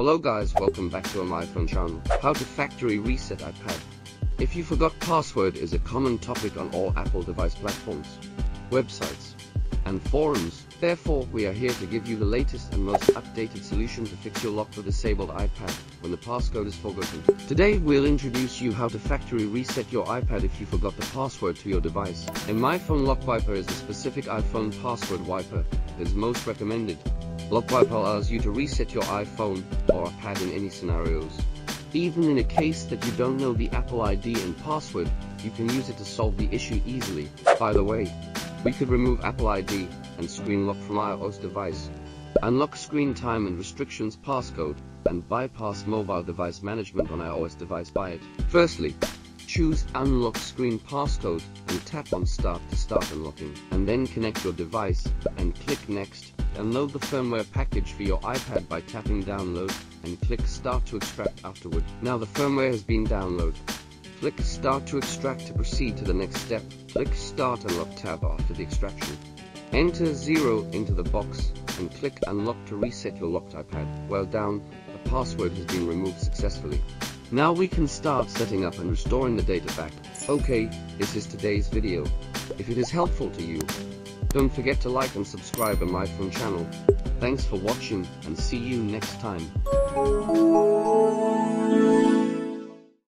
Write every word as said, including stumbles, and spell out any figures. Hello guys, welcome back to iMyFone channel. How to factory reset iPad. If you forgot password is a common topic on all Apple device platforms, websites, and forums. Therefore, we are here to give you the latest and most updated solution to fix your locked or disabled iPad when the passcode is forgotten. Today we'll introduce you how to factory reset your iPad if you forgot the password to your device. iMyFone LockWiper is a specific iPhone password wiper that is most recommended. LockWiper allows you to reset your iPhone or iPad in any scenarios. Even in a case that you don't know the Apple I D and password, you can use it to solve the issue easily. By the way, we could remove Apple I D and screen lock from iOS device, unlock screen time and restrictions passcode, and bypass mobile device management on iOS device by it. Firstly, choose unlock screen passcode and tap on start to start unlocking, and then connect your device and click next. Download the firmware package for your iPad by tapping download and click start to extract afterward. Now the firmware has been downloaded. Click start to extract to proceed to the next step. Click start unlock tab after the extraction. Enter zero into the box and click unlock to reset your locked iPad. Well done, the password has been removed successfully. Now we can start setting up and restoring the data back. Okay, this is today's video. If it is helpful to you, don't forget to like and subscribe to my iMyFone channel. Thanks for watching and see you next time.